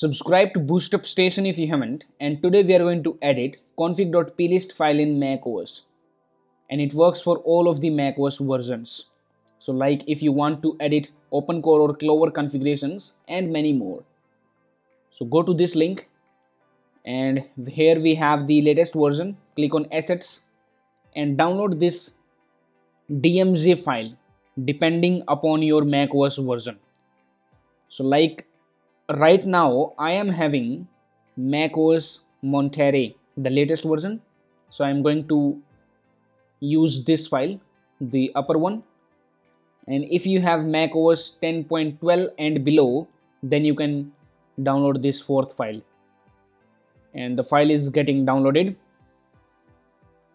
Subscribe to BoostUpStation if you haven't, and today we are going to edit config.plist file in macOS, and it works for all of the macOS versions. So like if you want to edit opencore or clover configurations and many more. So go to this link, and here we have the latest version. Click on assets and download this DMZ file depending upon your macOS version. So like right now I am having macOS Monterey, the latest version, so I am going to use this file, the upper one. And if you have macOS 10.12 and below, then you can download this fourth file. And the file is getting downloaded,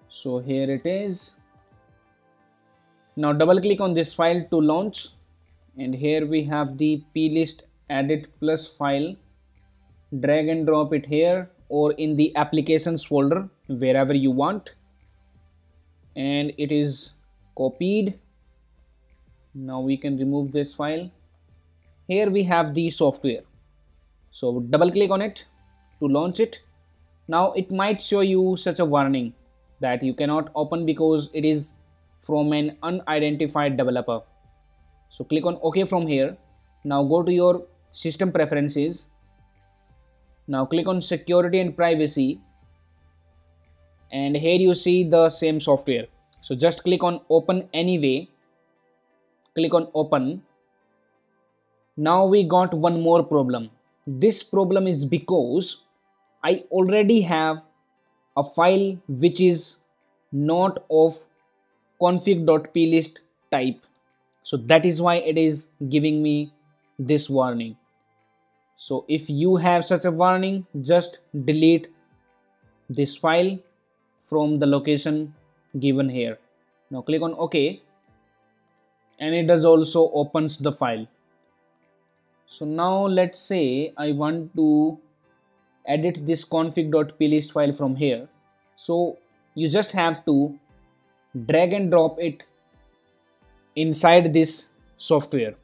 so here it is. Now double click on this file to launch, and here we have the PlistEdit Plus file. Drag and drop it here or in the applications folder, wherever you want, and it is copied. Now we can remove this file. Here we have the software, so double click on it to launch it. Now it might show you such a warning that you cannot open because it is from an unidentified developer. So click on OK from here. Now go to your System Preferences. Now click on Security and Privacy, and here you see the same software. So just click on Open Anyway. Click on Open. Now we got one more problem. This problem is because I already have a file which is not of config.plist type, so that is why it is giving me this warning. So if you have such a warning, just delete this file from the location given here. Now click on OK, and it does also opens the file. So now let's say I want to edit this config.plist file from here. So you just have to drag and drop it inside this software,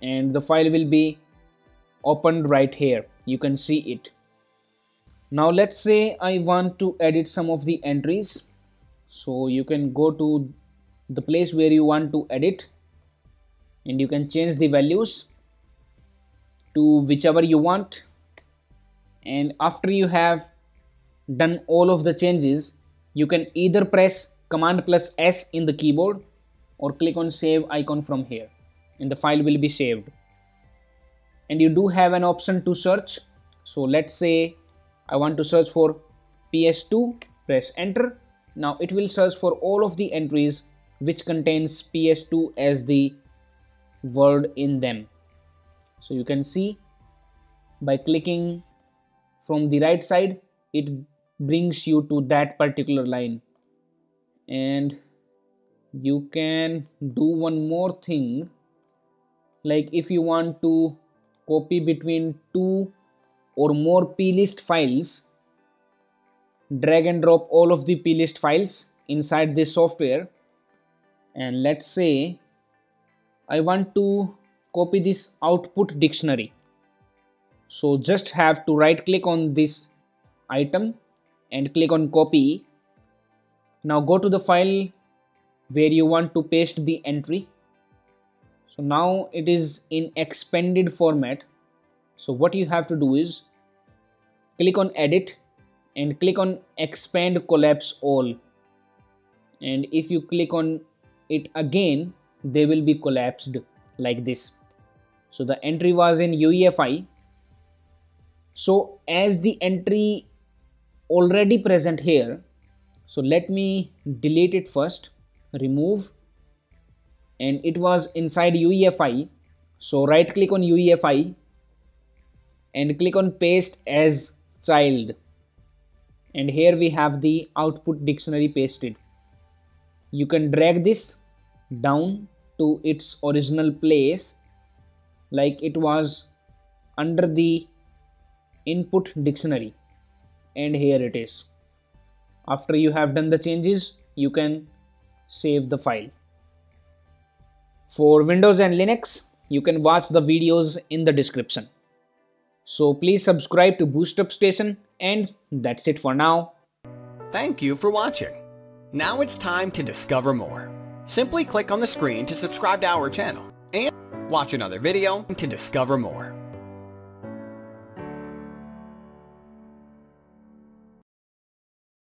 and the file will be opened right here. You can see it. Now let's say I want to edit some of the entries. So you can go to the place where you want to edit, and you can change the values to whichever you want. And after you have done all of the changes, you can either press Command plus S in the keyboard or click on save icon from here, and the file will be saved. And you do have an option to search. So let's say I want to search for PS2, press enter. Now it will search for all of the entries which contains PS2 as the word in them. So you can see by clicking from the right side, it brings you to that particular line. And you can do one more thing, like if you want to copy between two or more plist files, drag and drop all of the plist files inside this software. And let's say I want to copy this output dictionary, so just have to right click on this item and click on copy. Now go to the file where you want to paste the entry. So now it is in expanded format. So what you have to do is click on edit and click on expand collapse all, and if you click on it again, they will be collapsed like this. So the entry was in UEFI. So as the entry already present here, so let me delete it first, remove, and it was inside UEFI. So right click on UEFI and click on paste as child, and here we have the output dictionary pasted. You can drag this down to its original place, like it was under the input dictionary, and here it is. After you have done the changes, you can save the file. For Windows and Linux, you can watch the videos in the description. So please subscribe to BoostUpStation, and that's it for now. Thank you for watching. Now it's time to discover more. Simply click on the screen to subscribe to our channel and watch another video to discover more.